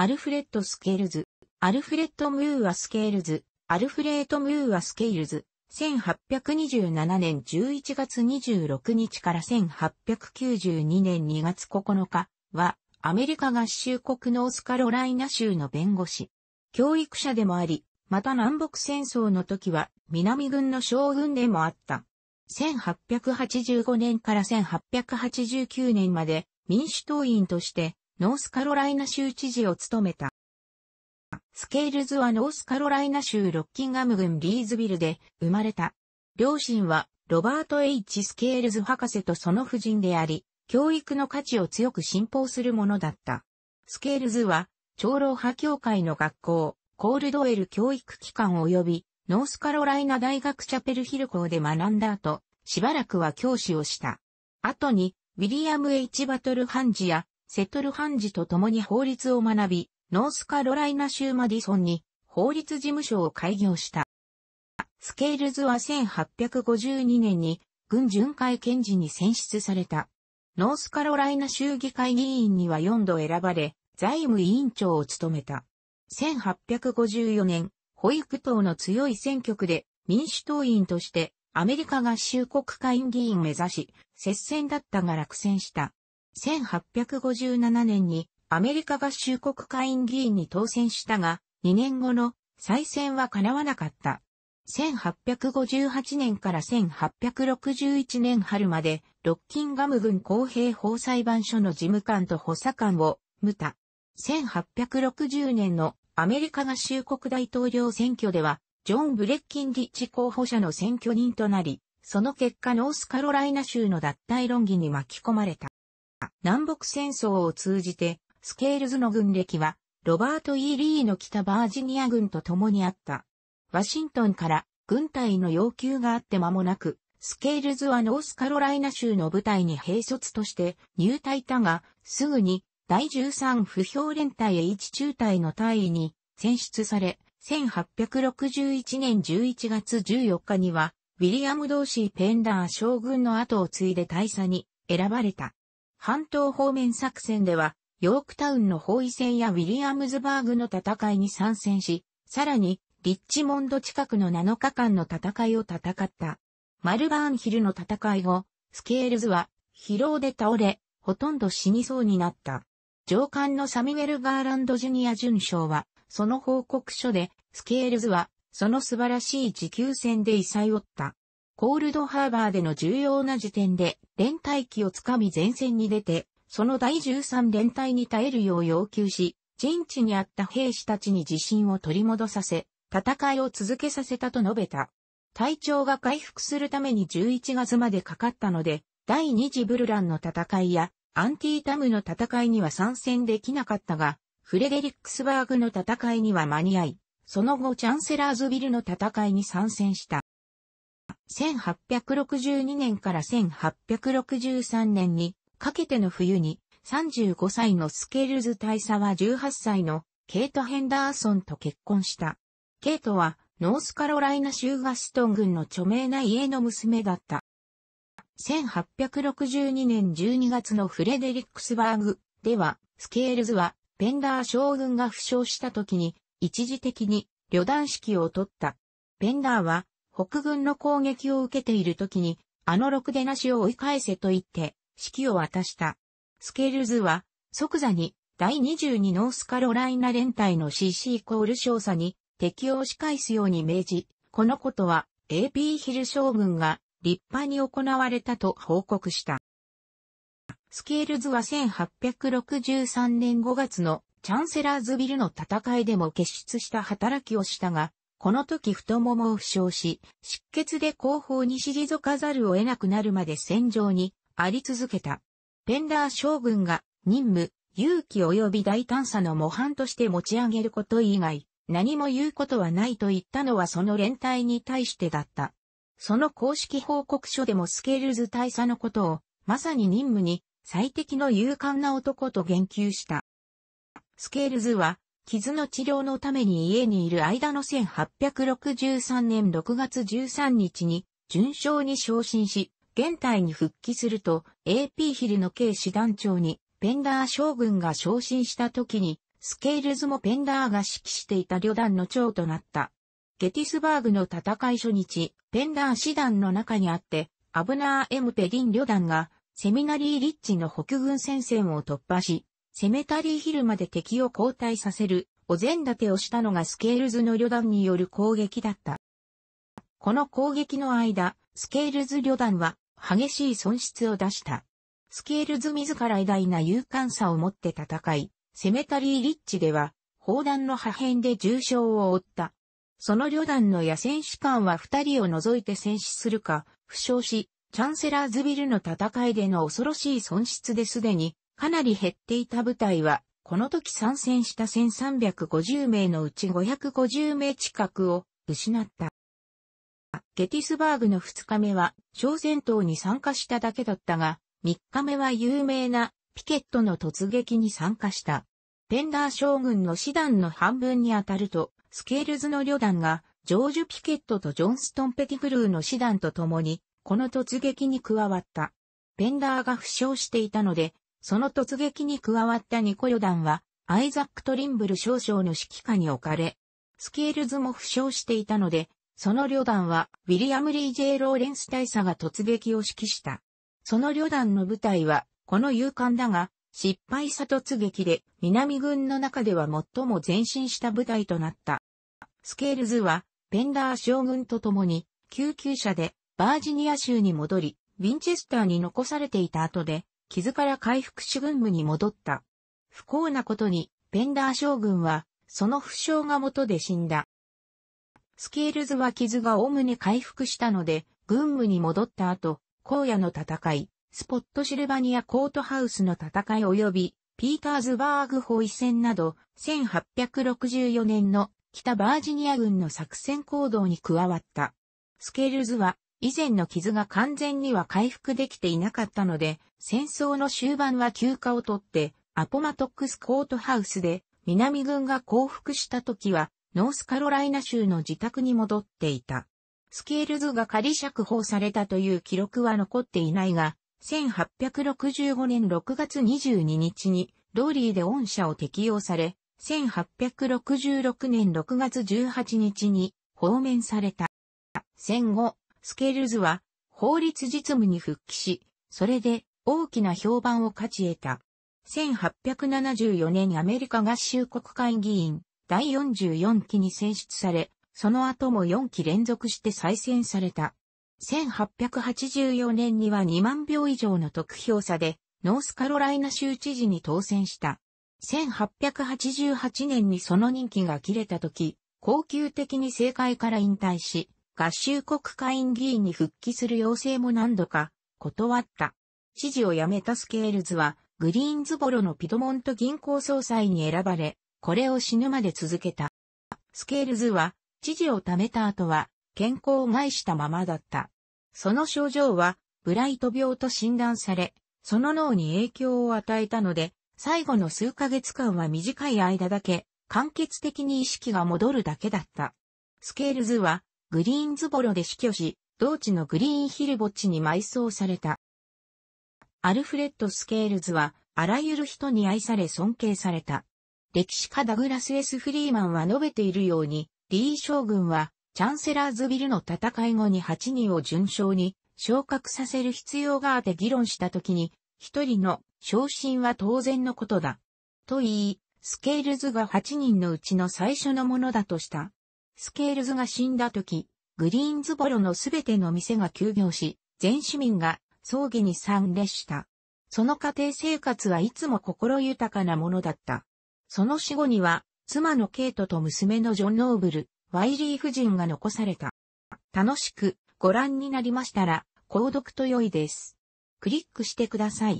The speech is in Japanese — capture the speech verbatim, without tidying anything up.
アルフレッド・スケールズ、アルフレッド・ムーア・スケールズ、アルフレート・ムーア・スケールズ、せんはっぴゃくにじゅうななねんじゅういちがつにじゅうろくにちからせんはっぴゃくきゅうじゅうにねんにがつここのかは、アメリカ合衆国ノースカロライナ州の弁護士、教育者でもあり、また南北戦争の時は南軍の将軍でもあった。せんはっぴゃくはちじゅうごねんからせんはっぴゃくはちじゅうきゅうねんまで民主党員としてノースカロライナ州知事を務めた。スケールズはノースカロライナ州ロッキンガム郡リーズビルで生まれた。両親はロバート エイチ スケールズ博士とその夫人であり、教育の価値を強く信奉するものだった。スケールズは長老派教会の学校、コールドウェル教育機関及びノースカロライナ大学チャペルヒル校で学んだ後、しばらくは教師をした。後に、ウィリアム エイチ バトルハンジやセトルハンジと共に法律を学び、ノースカロライナ州マディソンに法律事務所を開業した。スケールズはせんはっぴゃくごじゅうにねんに郡巡回検事に選出された。ノースカロライナ州議会議員にはよんど選ばれ、財務委員長を務めた。せんはっぴゃくごじゅうよねん、ホイク党の強い選挙区で民主党員としてアメリカ合衆国会議員目指し、接戦だったが落選した。せんはっぴゃくごじゅうななねんにアメリカ合衆国会議員に当選したが、にねんごの再選は叶わなかった。せんはっぴゃくごじゅうはちねんからせんはっぴゃくろくじゅういちねん春まで、ロッキンガム郡公平法裁判所の事務官と補佐官を務た。せんはっぴゃくろくじゅうねんのアメリカ合衆国大統領選挙では、ジョン・ブレッキンリッジ候補者の選挙人となり、その結果ノースカロライナ州の脱退論議に巻き込まれた。南北戦争を通じて、スケールズの軍歴は、ロバート・E・リーの北バージニア軍と共にあった。ワシントンから軍隊の要求があって間もなく、スケールズはノースカロライナ州の部隊に兵卒として入隊したが、すぐに、だいじゅうさん不評連隊H中隊の隊員に選出され、せんはっぴゃくろくじゅういちねんじゅういちがつじゅうよっかには、ウィリアム・ドーシー・ペンダー将軍の後を継いで大佐に選ばれた。半島方面作戦では、ヨークタウンの包囲戦やウィリアムズバーグの戦いに参戦し、さらに、リッチモンド近くのなのかかんの戦いを戦った。マルバーンヒルの戦い後、スケールズは疲労で倒れ、ほとんど死にそうになった。上官のサミュエル・ガーランド・ジュニア准将は、その報告書で、スケールズは、その素晴らしい持久戦で異彩を追った。コールドハーバーでの重要な時点で、連隊機をつかみ前線に出て、そのだいじゅうさん連隊に耐えるよう要求し、陣地にあった兵士たちに自信を取り戻させ、戦いを続けさせたと述べた。体調が回復するためにじゅういちがつまでかかったので、第二次ブルランの戦いや、アンティータムの戦いには参戦できなかったが、フレデリックスバーグの戦いには間に合い、その後チャンセラーズビルの戦いに参戦した。せんはっぴゃくろくじゅうにねんからせんはっぴゃくろくじゅうさんねんにかけての冬に、さんじゅうごさいのスケールズ大佐はじゅうはっさいのケイト・ヘンダーソンと結婚した。ケイトはノースカロライナ州ガストン郡の著名な家の娘だった。せんはっぴゃくろくじゅうにねんじゅうにがつのフレデリックスバーグでは、スケールズはペンダー将軍が負傷した時に一時的に旅団指揮を取った。ペンダーは北軍の攻撃を受けている時に、あのろくでなしを追い返せと言って指揮を渡した。スケールズは即座にだいにじゅうにノースカロライナ連隊の シーシー コール少佐に敵を押し返すように命じ、このことは エーピー ヒル将軍が立派に行われたと報告した。スケールズはせんはっぴゃくろくじゅうさんねんごがつのチャンセラーズビルの戦いでも傑出した働きをしたが、この時太ももを負傷し、失血で後方に退かざるを得なくなるまで戦場にあり続けた。ペンダー将軍が任務、勇気及び大胆さの模範として持ち上げること以外、何も言うことはないと言ったのはその連隊に対してだった。その公式報告書でもスケールズ大佐のことを、まさに任務に最適の勇敢な男と言及した。スケールズは、傷の治療のために家にいる間のせんはっぴゃくろくじゅうさんねんろくがつじゅうさんにちに、准将に昇進し、現隊に復帰すると、エーピー ヒルの K 師団長に、ペンダー将軍が昇進した時に、スケールズもペンダーが指揮していた旅団の長となった。ゲティスバーグの戦い初日、ペンダー師団の中にあって、アブナー・M・ペリン旅団が、セミナリー・リッチの北軍戦線を突破し、セメタリーヒルまで敵を後退させる、お膳立てをしたのがスケールズの旅団による攻撃だった。この攻撃の間、スケールズ旅団は、激しい損失を出した。スケールズ自ら偉大な勇敢さを持って戦い、セメタリー・リッチでは、砲弾の破片で重傷を負った。その旅団の野戦士官は二人を除いて戦死するか、負傷し、チャンセラーズビルの戦いでの恐ろしい損失ですでに、かなり減っていた部隊は、この時参戦したせんさんびゃくごじゅうめいのうちごひゃくごじゅうめい近くを失った。ゲティスバーグのふつかめは、小戦闘に参加しただけだったが、みっかめは有名なピケットの突撃に参加した。ペンダー将軍の師団の半分にあたると、スケールズの旅団が、ジョージ・ピケットとジョンストン・ペティグルーの師団と共に、この突撃に加わった。ペンダーが負傷していたので、その突撃に加わったに個旅団は、アイザック・トリンブル少将の指揮下に置かれ、スケールズも負傷していたので、その旅団は、ウィリアム・リー・ジェイ・ローレンス大佐が突撃を指揮した。その旅団の部隊は、この勇敢だが、失敗した突撃で南軍の中では最も前進した部隊となった。スケールズはペンダー将軍と共に救急車でバージニア州に戻り、ウィンチェスターに残されていた後で傷から回復し軍務に戻った。不幸なことにペンダー将軍はその負傷が元で死んだ。スケールズは傷がおおむね回復したので軍務に戻った後、荒野の戦い。スポットシルバニアコートハウスの戦い及び、ピーターズバーグ包囲戦など、せんはっぴゃくろくじゅうよねんの北バージニア軍の作戦行動に加わった。スケールズは、以前の傷が完全には回復できていなかったので、戦争の終盤は休暇を取って、アポマトックスコートハウスで、南軍が降伏した時は、ノースカロライナ州の自宅に戻っていた。スケールズが仮釈放されたという記録は残っていないが、せんはっぴゃくろくじゅうごねんろくがつにじゅうににちにローリーで恩赦を適用され、せんはっぴゃくろくじゅうろくねんろくがつじゅうはちにちに放免された。戦後、スケールズは法律実務に復帰し、それで大きな評判を勝ち得た。せんはっぴゃくななじゅうよねんアメリカ合衆国会議員だいよんじゅうよんきに選出され、その後もよんき連続して再選された。せんはっぴゃくはちじゅうよねんにはにまんひょう以上の得票差で、ノースカロライナ州知事に当選した。せんはっぴゃくはちじゅうはちねんにその任期が切れた時、恒久的に政界から引退し、合衆国会員議員に復帰する要請も何度か断った。知事を辞めたスケールズは、グリーンズボロのピドモント銀行総裁に選ばれ、これを死ぬまで続けた。スケールズは、知事を辞めた後は、健康を害したままだった。その症状は、ブライト病と診断され、その脳に影響を与えたので、最後の数ヶ月間は短い間だけ、間欠的に意識が戻るだけだった。スケールズは、グリーンズボロで死去し、同地のグリーンヒル墓地に埋葬された。アルフレッド・スケールズは、あらゆる人に愛され尊敬された。歴史家ダグラス・エス・フリーマンは述べているように、リー将軍は、チャンセラーズビルの戦い後にはちにんを準将に昇格させる必要があって議論したときに、ひとりの昇進は当然のことだ。と言い、スケールズがはちにんのうちの最初のものだとした。スケールズが死んだとき、グリーンズボロのすべての店が休業し、全市民が葬儀に参列した。その家庭生活はいつも心豊かなものだった。その死後には、妻のケイトと娘のジョン・ノーブル、ワイリー夫人が残された。楽しくご覧になりましたら、購読と良いです。クリックしてください。